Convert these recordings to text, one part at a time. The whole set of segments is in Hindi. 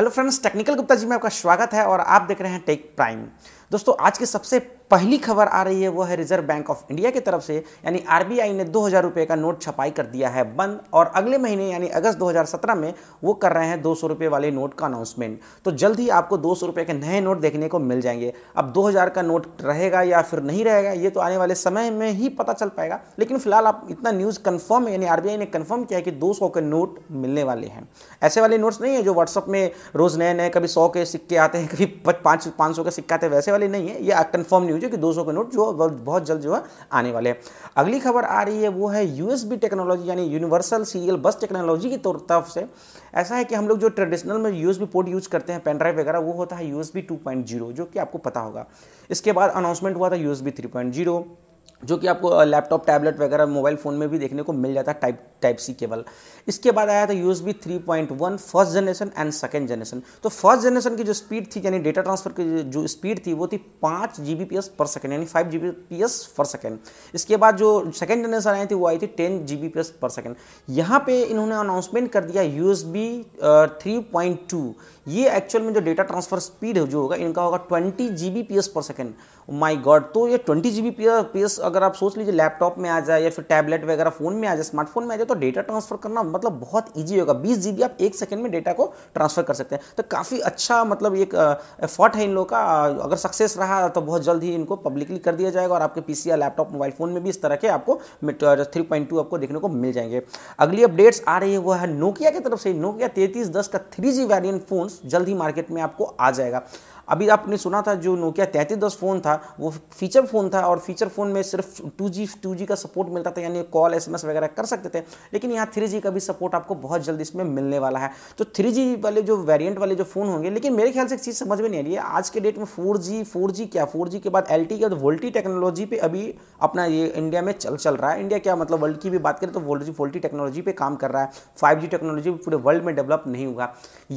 Hello friends, technical Gupta ji में आपका स्वागत है और आप देख रहे हैं टेक प्राइम। दोस्तों, आज की सबसे पहली खबर आ रही है वो है रिजर्व बैंक ऑफ इंडिया की तरफ से, यानी आरबीआई ने 2000 रुपये का नोट छपाई कर दिया है बंद और अगले महीने यानी अगस्त 2017 में वो कर रहे हैं 200 रुपये वाले नोट का अनाउंसमेंट। तो जल्द ही आपको 200 रुपये के नए नोट देखने को मिल जाएंगे। अब 2000 का नोट रहेगा या फिर नहीं रहेगा ये तो आने वाले समय में ही पता चल पाएगा, लेकिन फिलहाल आप इतना न्यूज़ कन्फर्म है, यानी आरबीआई ने कन्फर्म किया है कि 200 के नोट मिलने वाले हैं। ऐसे वाले नोट्स नहीं है जो व्हाट्सअप में रोज़ नए नए कभी 100 के सिक्के आते हैं कभी 500 के सिक्के आते हैं, वैसे वाले नहीं है। ये कन्फर्म न्यूज कि 200 के नोट जो बहुत जल्द जो है आने वाले हैं। अगली खबर आ रही है वो है यूएसबी टेक्नोलॉजी, यानी यूनिवर्सल सीरियल बस टेक्नोलॉजी की तरफ से। ऐसा है कि हम लोग जो ट्रेडिशनल में यूएसबी पोर्ट यूज करते हैं, पेन ड्राइव वगैरह, वो होता है यूएसबी 2.0 जो कि आपको पता होगा। इसके बाद अनाउंसमेंट हुआ था यूएसबी 3.0 जो कि आपको लैपटॉप, टैबलेट वगैरह, मोबाइल फ़ोन में भी देखने को मिल जाता है, टाइप सी केबल। इसके बाद आया था USB 3.1 first generation and second generation. तो फर्स्ट जनरेशन की जो स्पीड थी, यानी डेटा ट्रांसफर की जो स्पीड थी, वो थी 5 Gbps per second, यानी 5 Gbps per second। इसके बाद जो सेकेंड जनरेशन आई थी वो आई थी 10 Gbps per second। यहाँ पे इन्होंने अनाउंसमेंट कर दिया USB 3.2। ये एक्चुअल में जो डेटा ट्रांसफर स्पीड जो होगा इनका होगा 20 Gbps per second। My god! तो ये 20 Gbps अगर आप सोच लीजिए लैपटॉप में आ जाए या फिर टैबलेट वगैरह फ़ोन में आ जाए, स्मार्टफोन में आ जाए, तो डेटा ट्रांसफर करना मतलब बहुत इजी होगा। 20 GB आप एक सेकंड में डेटा को ट्रांसफर कर सकते हैं। तो काफ़ी अच्छा मतलब एक एफर्ट है इन लोगों का। अगर सक्सेस रहा तो बहुत जल्द ही इनको पब्लिकली कर दिया जाएगा और आपके पीसी या लैपटॉप, मोबाइल फ़ोन में भी इस तरह के आपको 3.2 आपको देखने को मिल जाएंगे। अगली अपडेट्स आ रही है वो है नोकिया की तरफ से। नोकिया 3310 का 3G वेरिएंट फ़ोन जल्द ही मार्केट में आपको आ जाएगा। अभी आपने सुना था जो नोकिया 3310 फ़ोन था वो फीचर फ़ोन था और फीचर फ़ोन में सिर्फ 2G का सपोर्ट मिलता था, यानी कॉल, SMS वगैरह कर सकते थे, लेकिन यहाँ 3G का भी सपोर्ट आपको बहुत जल्द इसमें मिलने वाला है। तो 3G वाले जो वेरिएंट वाले जो फ़ोन होंगे, लेकिन मेरे ख्याल से एक चीज़ समझ में नहीं आ रही है आज के डेट में 4G के बाद LTE के बाद VoLTE टेक्नोलॉजी पर अभी अपना ये इंडिया में चल रहा है। इंडिया क्या मतलब वर्ल्ड की भी बात करें तो VoLTE टेक्नोलॉजी पर काम कर रहा है। 5G टेक्नोलॉजी पूरे वर्ल्ड में डेवलप नहीं हुआ।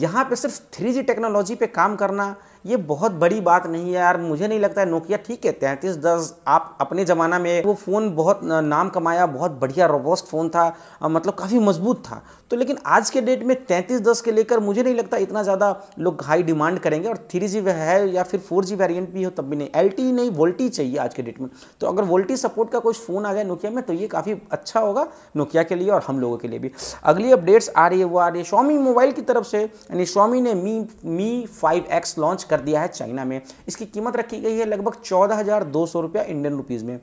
यहाँ पर सिर्फ 3G टेक्नोलॉजी पर काम करना ये बहुत बड़ी बात नहीं है यार, मुझे नहीं लगता है। नोकिया ठीक है 3310 आप अपने ज़माना में वो फ़ोन बहुत नाम कमाया, बहुत बढ़िया रोबस्ट फ़ोन था, मतलब काफ़ी मजबूत था। तो लेकिन आज के डेट में 3310 के लेकर मुझे नहीं लगता इतना ज़्यादा लोग हाई डिमांड करेंगे। और 3G है या फिर 4G वेरिएंट भी हो तब भी नहीं। LTE नहीं, VoLTE चाहिए आज के डेट में। तो अगर VoLTE सपोर्ट का कुछ फ़ोन आ जाए नोकिया में तो ये काफ़ी अच्छा होगा नोकिया के लिए और हम लोगों के लिए भी। अगली अपडेट्स आ रही है वो Xiaomi मोबाइल की तरफ से, यानी Xiaomi ने Mi Mi 5X लॉन्च कर दिया है चाइना में। इसकी कीमत रखी गई है लगभग 14,200 रुपया इंडियन रुपीज़ में।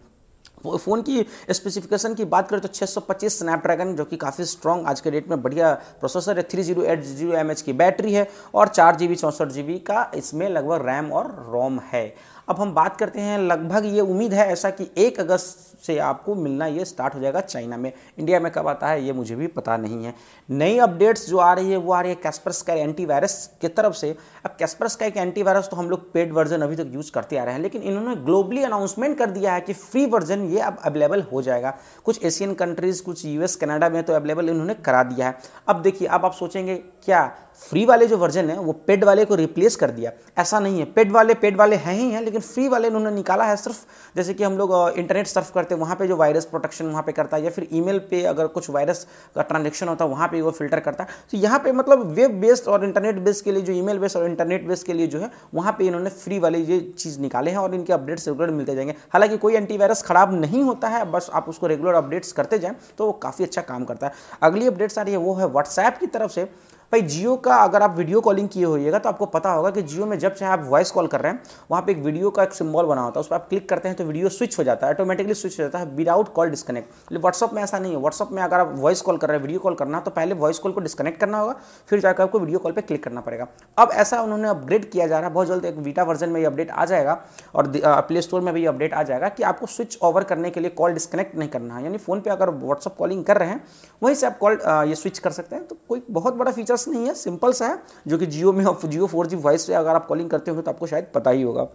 फ़ोन की स्पेसिफिकेशन की बात करें तो 625 स्नैपड्रैगन जो कि काफ़ी स्ट्रॉन्ग आज के डेट में बढ़िया प्रोसेसर है, 3080 mAh की बैटरी है और 4 GB 64 GB का इसमें लगभग रैम और रोम है। अब हम बात करते हैं, लगभग ये उम्मीद है ऐसा कि 1 अगस्त से आपको मिलना ये स्टार्ट हो जाएगा चाइना में। इंडिया में कब आता है ये मुझे भी पता नहीं है। नई अपडेट्स जो आ रही है वो आ रही है कैस्परस्काई एंटीवायरस की तरफ से। अब कैस्परस्काई के एंटीवायरस तो हम लोग पेड वर्जन अभी तक यूज़ करते आ रहे हैं, लेकिन इन्होंने ग्लोबली अनाउंसमेंट कर दिया है कि फ्री वर्जन ये अब अवेलेबल हो जाएगा। कुछ एशियन कंट्रीज़, कुछ US, कनाडा में तो अवेलेबल इन्होंने करा दिया है। अब देखिए, अब आप सोचेंगे क्या फ्री वाले जो वर्जन है वो पेड वाले को रिप्लेस कर दिया? ऐसा नहीं है। पेड वाले हैं ही हैं, लेकिन फ्री वाले उन्होंने निकाला है सिर्फ, जैसे कि हम लोग इंटरनेट सर्फ करते हैं वहाँ पे जो वायरस प्रोटेक्शन वहाँ पे करता है, या फिर ईमेल पे अगर कुछ वायरस का ट्रांजेक्शन होता है वहाँ पे वो फिल्टर करता है। तो यहाँ पे मतलब वेब बेस्ड और इंटरनेट बेस्ड के लिए, जो ईमेल बेस्ड और इंटरनेट बेस्ड के लिए जो है वहाँ पर इन्होंने फ्री वाले ये चीज़ निकाले हैं और इनके अपडेट्स रेगुलर मिलते जाएंगे। हालाँकि कोई एंटीवायरस खराब नहीं होता है, बस आप उसको रेगुलर अपडेट्स करते जाएँ तो वो काफ़ी अच्छा काम करता है। अगली अपडेट्स आ रही है वो है व्हाट्सएप की तरफ से। भाई जियो का अगर आप वीडियो कॉलिंग किए होइएगा तो आपको पता होगा कि जियो में जब चाहे आप वॉइस कॉल कर रहे हैं वहाँ पे एक वीडियो का एक सिंबल बना होता है, उस पर आप क्लिक करते हैं तो वीडियो स्विच हो जाता है, ऑटोमेटिकली स्विच हो जाता है विदाउट कॉल डिस्कनेक्ट। व्हाट्सअप में ऐसा नहीं है। व्हाट्सअप में अगर आप वॉइस कॉल कर रहे हैं, वीडियो कॉल करना, तो पहले वॉइस कॉल को डिस्कनेक्ट करना होगा, फिर जाकर आपको वीडियो कॉल पर क्लिक करना पड़ेगा। अब ऐसा उन्होंने अपग्रेड किया जा रहा है। बहुत जल्द एक बीटा वर्जन में ये अपडेट आ जाएगा और प्ले स्टोर में भी अपडेट आ जाएगा कि आपको स्विच ओवर करने के लिए कॉल डिस्कनेक्ट नहीं करना है, यानी फ़ोन पर अगर व्हाट्सअप कॉलिंग कर रहे हैं वहीं से आप कॉल ये स्विच कर सकते हैं। तो कोई बहुत बड़ा फीचर नहीं है, सिंपल सा है जो कि जियो में जियो 4G वॉइस से अगर आप कॉलिंग करते हो तो आपको शायद पता ही होगा।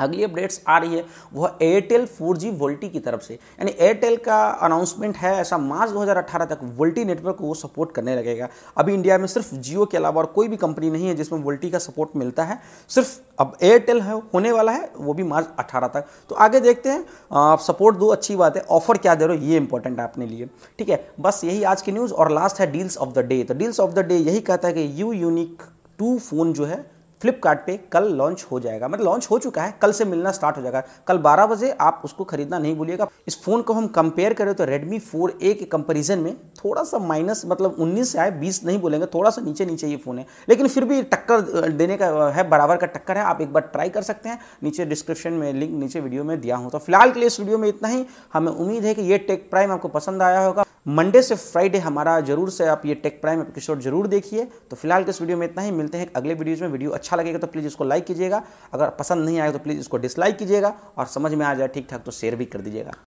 अगली अपडेट्स आ रही है वह एयरटेल 4G VoLTE की तरफ से, यानी एयरटेल का अनाउंसमेंट है ऐसा मार्च 2018 तक VoLTE नेटवर्क को सपोर्ट करने लगेगा। अभी इंडिया में सिर्फ जियो के अलावा और कोई भी कंपनी नहीं है जिसमें VoLTE का सपोर्ट मिलता है, सिर्फ अब एयरटेल है होने वाला है, वो भी मार्च 18 तक। तो आगे देखते हैं, आप सपोर्ट दो, अच्छी बात है, ऑफर क्या दे रहे हो ये इंपॉर्टेंट है अपने लिए। ठीक है, बस यही आज की न्यूज़। और लास्ट है डील्स ऑफ द डे। तो डील्स ऑफ द डे यही कहता है कि यू यूनिक 2 फ़ोन जो है फ्लिपकार्ट पे कल लॉन्च हो जाएगा, मतलब लॉन्च हो चुका है, कल से मिलना स्टार्ट हो जाएगा। कल 12 बजे आप उसको खरीदना नहीं भूलिएगा। इस फ़ोन को हम कंपेयर करें तो Redmi 4A के कंपैरिजन में थोड़ा सा माइनस, मतलब 19 से आए 20 नहीं बोलेंगे, थोड़ा सा नीचे नीचे ये फ़ोन है, लेकिन फिर भी टक्कर देने का है, बराबर का टक्कर है। आप एक बार ट्राई कर सकते हैं, नीचे डिस्क्रिप्शन में लिंक नीचे वीडियो में दिया हूँ। तो फिलहाल के लिए इस वीडियो में इतना ही। हमें उम्मीद है कि ये टेक प्राइम आपको पसंद आया होगा। मंडे से फ्राइडे हमारा जरूर से आप ये टेक प्राइम एपिसोड जरूर देखिए। तो फिलहाल के इस वीडियो में इतना ही, मिलते हैं अगले वीडियोज़ में। वीडियो अच्छा लगेगा तो प्लीज़ इसको लाइक कीजिएगा, अगर पसंद नहीं आएगा तो प्लीज़ इसको डिसलाइक कीजिएगा, और समझ में आ जाए ठीक ठाक तो शेयर भी कर दीजिएगा।